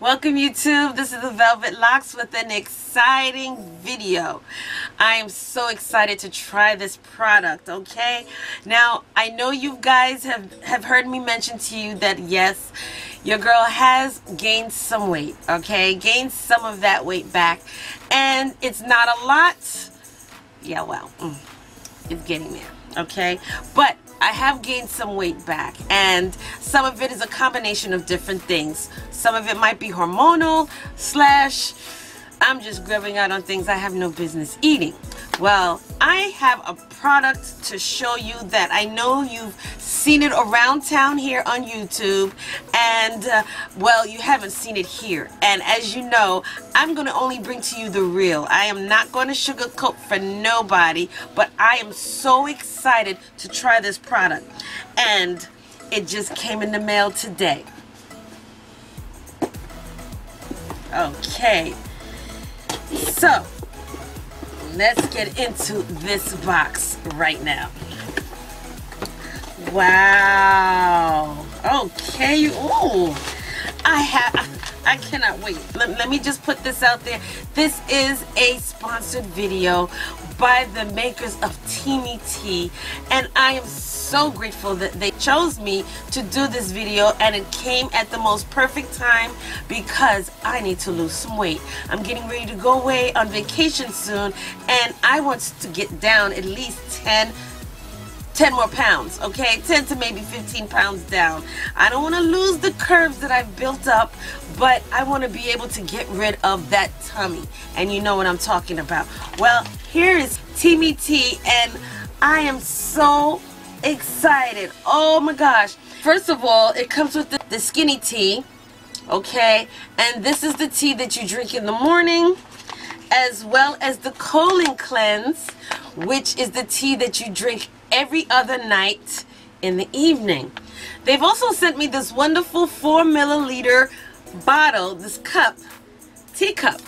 Welcome YouTube, this is the Velvetlox with an exciting video. I am so excited to try this product, okay? Now, I know you guys have heard me mention to you that yes, your girl has gained some weight, okay? Gained some of that weight back. And it's not a lot. Yeah, well, it's getting there, okay? But I have gained some weight back, and some of it is a combination of different things. Some of it might be hormonal / I'm just grabbing out on things I have no business eating. Well, I have a product to show you that I know you've seen it around town here on YouTube, and well, you haven't seen it here. And as you know, I'm going to only bring to you the real. I am not going to sugarcoat for nobody, but I am so excited to try this product. And it just came in the mail today. Okay. So, let's get into this box right now. Wow. Okay. Ooh. I cannot wait. Let me just put this out there. This is a sponsored video by the makers of Teami Tea, and I am so grateful that they chose me to do this video, and it came at the most perfect time because I need to lose some weight. I'm getting ready to go away on vacation soon, and I want to get down at least 10 more pounds, okay? 10 to maybe 15 pounds down. I don't want to lose the curves that I've built up, but I want to be able to get rid of that tummy, and you know what I'm talking about. Well, here is Teami Tea, and I am so excited. Oh my gosh. First of all, it comes with the Skinny Tea, okay? And this is the tea that you drink in the morning, as well as the Colon Cleanse, which is the tea that you drink every other night in the evening. They've also sent me this wonderful 4 milliliter bottle, this teacup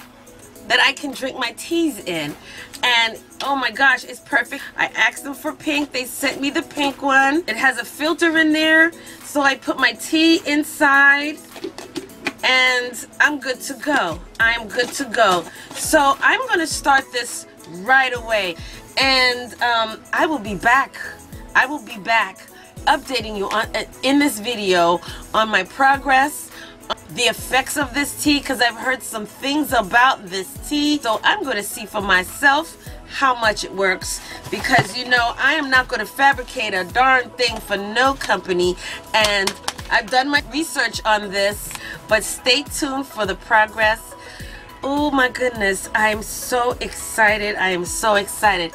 that I can drink my teas in, and oh my gosh, it's perfect. I asked them for pink, they sent me the pink one. It has a filter in there, so I put my tea inside and I'm good to go. I'm good to go. So I'm gonna start this right away, and I will be back. I will be back updating you on in this video on my progress, the effects of this tea, because I've heard some things about this tea, so I'm going to see for myself how much it works, because you know I am not going to fabricate a darn thing for no company, and I've done my research on this. But stay tuned for the progress. Oh my goodness, I am so excited. I am so excited.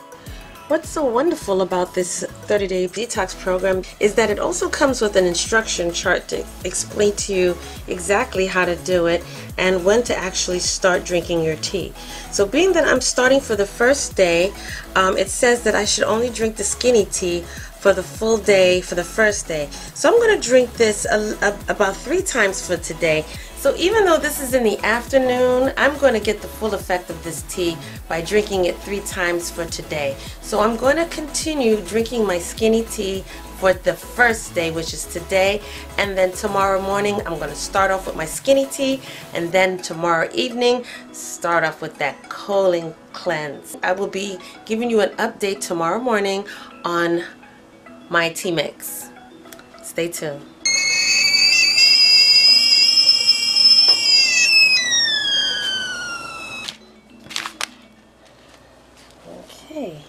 What's so wonderful about this 30-day detox program is that it also comes with an instruction chart to explain to you exactly how to do it and when to actually start drinking your tea. So being that I'm starting for the first day, it says that I should only drink the Skinny Tea for the full day for the first day. So I'm going to drink this about 3 times for today. So even though this is in the afternoon, I'm going to get the full effect of this tea by drinking it 3 times for today. So I'm going to continue drinking my Skinny Tea for the first day, which is today, and then tomorrow morning I'm going to start off with my Skinny Tea, and then tomorrow evening start off with that Colon Cleanse. I will be giving you an update tomorrow morning on my tea mix. Stay tuned. Okay.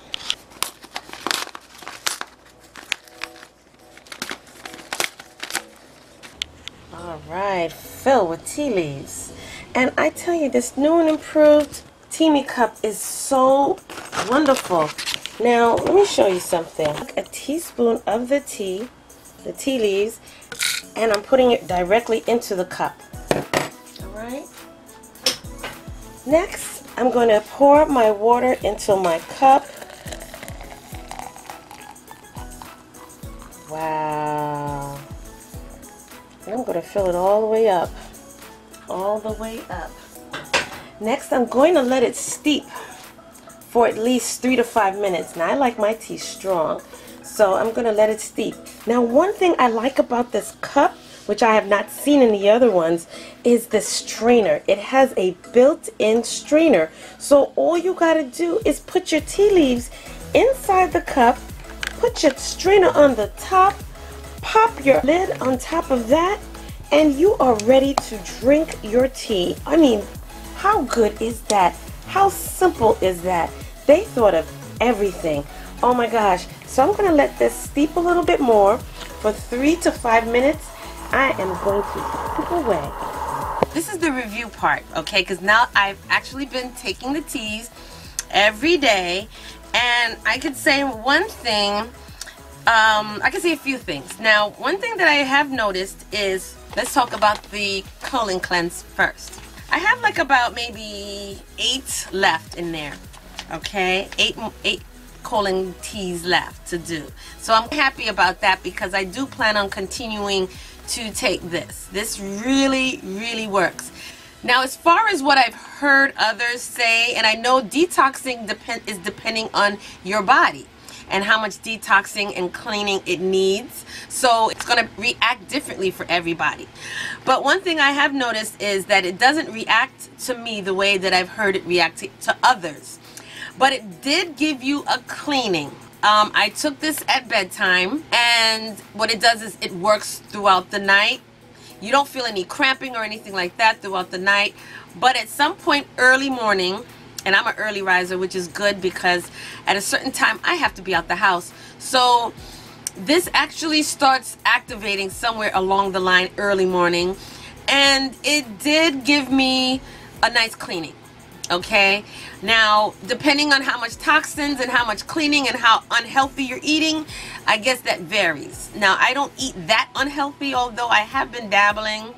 All right, filled with tea leaves. And I tell you, this new and improved Teami cup is so wonderful. Now, let me show you something. A teaspoon of the tea leaves, and I'm putting it directly into the cup. All right. Next, I'm going to pour my water into my cup. Wow. And I'm going to fill it all the way up. All the way up. Next, I'm going to let it steep for at least 3 to 5 minutes. Now I like my tea strong, so I'm gonna let it steep. Now one thing I like about this cup which I have not seen in the other ones, is the strainer. It has a built-in strainer. So all you gotta do is put your tea leaves inside the cup, put your strainer on the top, pop your lid on top of that, and you are ready to drink your tea. I mean, how good is that? How simple is that? They thought of everything. Oh my gosh. So I'm going to let this steep a little bit more for 3 to 5 minutes. I am going to put it away. This is the review part, okay? Because now I've actually been taking the teas every day, and I could say one thing. I can say a few things. Now, one thing that I have noticed is, let's talk about the colon cleanse first. I have like about maybe 8 left in there, okay? Eight colon teas left to do. So I'm happy about that because I do plan on continuing to take this. This really, really works. Now, as far as what I've heard others say, and I know detoxing is depending on your body and how much detoxing and cleaning it needs. So it's gonna react differently for everybody. But one thing I have noticed is that it doesn't react to me the way that I've heard it react to others. But it did give you a cleaning. I took this at bedtime, and what it does is it works throughout the night. You don't feel any cramping or anything like that throughout the night. But at some point early morning, and I'm an early riser, which is good because at a certain time I have to be out the house. So this actually starts activating somewhere along the line early morning. And it did give me a nice cleaning. Okay, now depending on how much toxins and how much cleaning and how unhealthy you're eating, I guess that varies. Now, I don't eat that unhealthy, although I have been dabbling,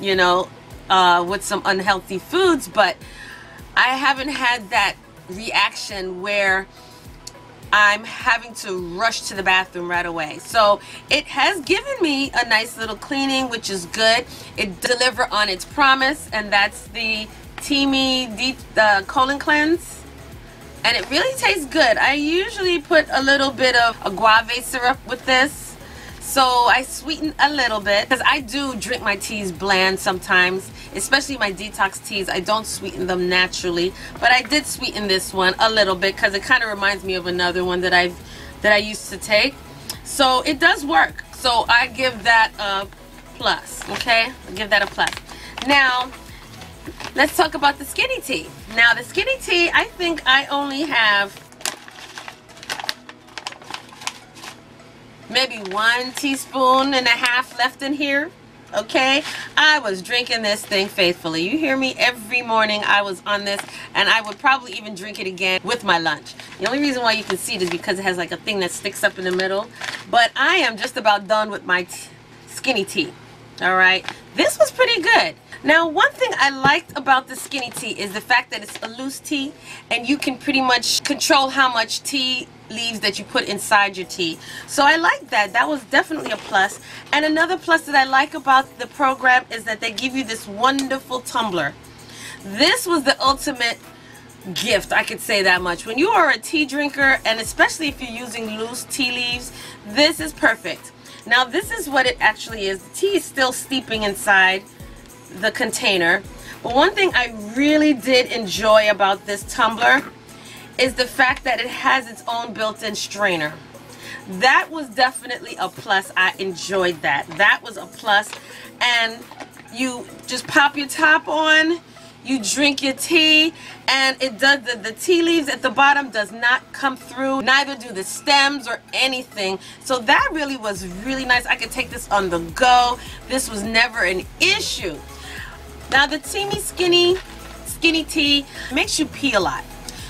you know, with some unhealthy foods, but I haven't had that reaction where I'm having to rush to the bathroom right away. So it has given me a nice little cleaning, which is good. It delivers on its promise, and that's the Teami Colon Cleanse, and it really tastes good. I usually put a little bit of agave syrup with this, so I sweeten a little bit because I do drink my teas bland sometimes, especially my detox teas. I don't sweeten them naturally, but I did sweeten this one a little bit because it kind of reminds me of another one that I used to take. So it does work. So I give that a plus. Okay, I give that a plus. Now, let's talk about the Skinny Tea. Now, the Skinny Tea, I think I only have maybe 1.5 teaspoons left in here, okay? I was drinking this thing faithfully. You hear me? Every morning I was on this, and I would probably even drink it again with my lunch. The only reason why you can see it is because it has like a thing that sticks up in the middle. But I am just about done with my Skinny Tea, all right? This was pretty good. Now, one thing I liked about the Skinny Tea is the fact that it's a loose tea, and you can pretty much control how much tea leaves that you put inside your tea. So I like that. That was definitely a plus. And another plus that I like about the program is that they give you this wonderful tumbler. This was the ultimate gift, I could say that much. When you are a tea drinker, and especially if you're using loose tea leaves, this is perfect. Now, this is what it actually is. The tea is still steeping inside the container, but one thing I really did enjoy about this tumbler is the fact that it has its own built-in strainer. That was definitely a plus. I enjoyed that. That was a plus. And you just pop your top on, you drink your tea, and it does the tea leaves at the bottom does not come through, neither do the stems or anything. So that really was really nice. I could take this on the go. This was never an issue. Now, the Teami Skinny Tea makes you pee a lot.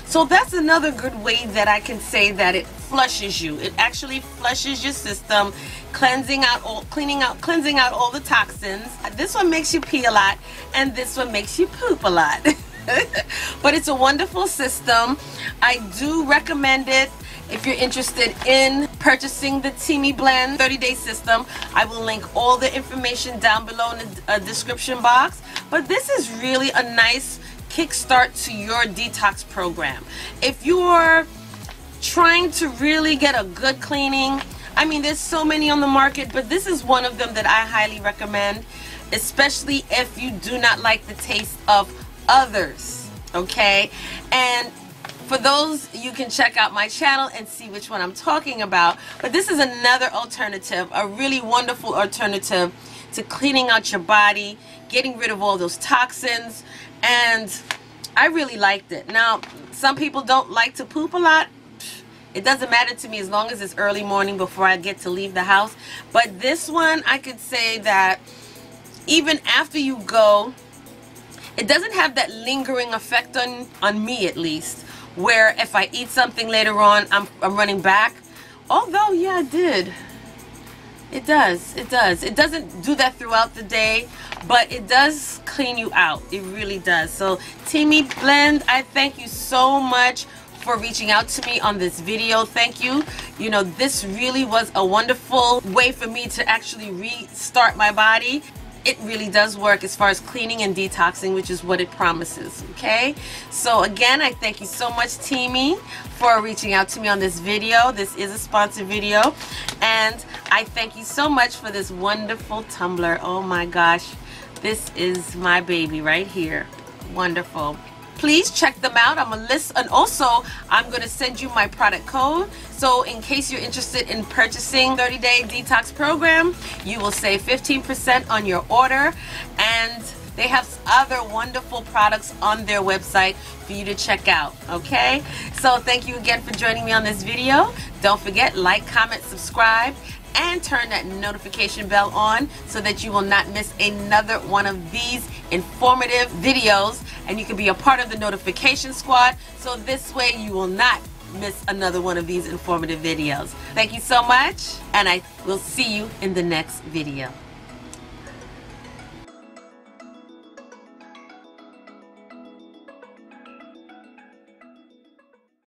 So that's another good way that I can say that it flushes you. It actually flushes your system, cleansing out all the toxins. This one makes you pee a lot, and this one makes you poop a lot. But it's a wonderful system. I do recommend it. If you're interested in purchasing the Teami Blend 30-day system, I will link all the information down below in the description box. But this is really a nice kickstart to your detox program. If you are trying to really get a good cleaning, I mean, there's so many on the market, but this is one of them that I highly recommend, especially if you do not like the taste of others, okay? And for those, you can check out my channel and see which one I'm talking about. But this is another alternative, a really wonderful alternative to cleaning out your body, getting rid of all those toxins, and I really liked it. Now, some people don't like to poop a lot. It doesn't matter to me as long as it's early morning before I get to leave the house. But this one, I could say that even after you go, it doesn't have that lingering effect on me, at least, where if I eat something later on, I'm running back. Although, yeah, I did. It does. It doesn't do that throughout the day, but it does clean you out. It really does. So, Teami Blend, I thank you so much for reaching out to me on this video. Thank you. You know, this really was a wonderful way for me to actually restart my body. It really does work as far as cleaning and detoxing, which is what it promises, okay? So again, I thank you so much, Teami, for reaching out to me on this video. This is a sponsored video, and I thank you so much for this wonderful tumbler. Oh my gosh, this is my baby right here. Wonderful. Please check them out. I'm going to list, and also I'm going to send you my product code. So in case you're interested in purchasing 30-day detox program, you will save 15% on your order. And they have other wonderful products on their website for you to check out, okay? So thank you again for joining me on this video. Don't forget, like, comment, subscribe, and turn that notification bell on so that you will not miss another one of these informative videos, and you can be a part of the notification squad, so this way you will not miss another one of these informative videos. Thank you so much, and I will see you in the next video.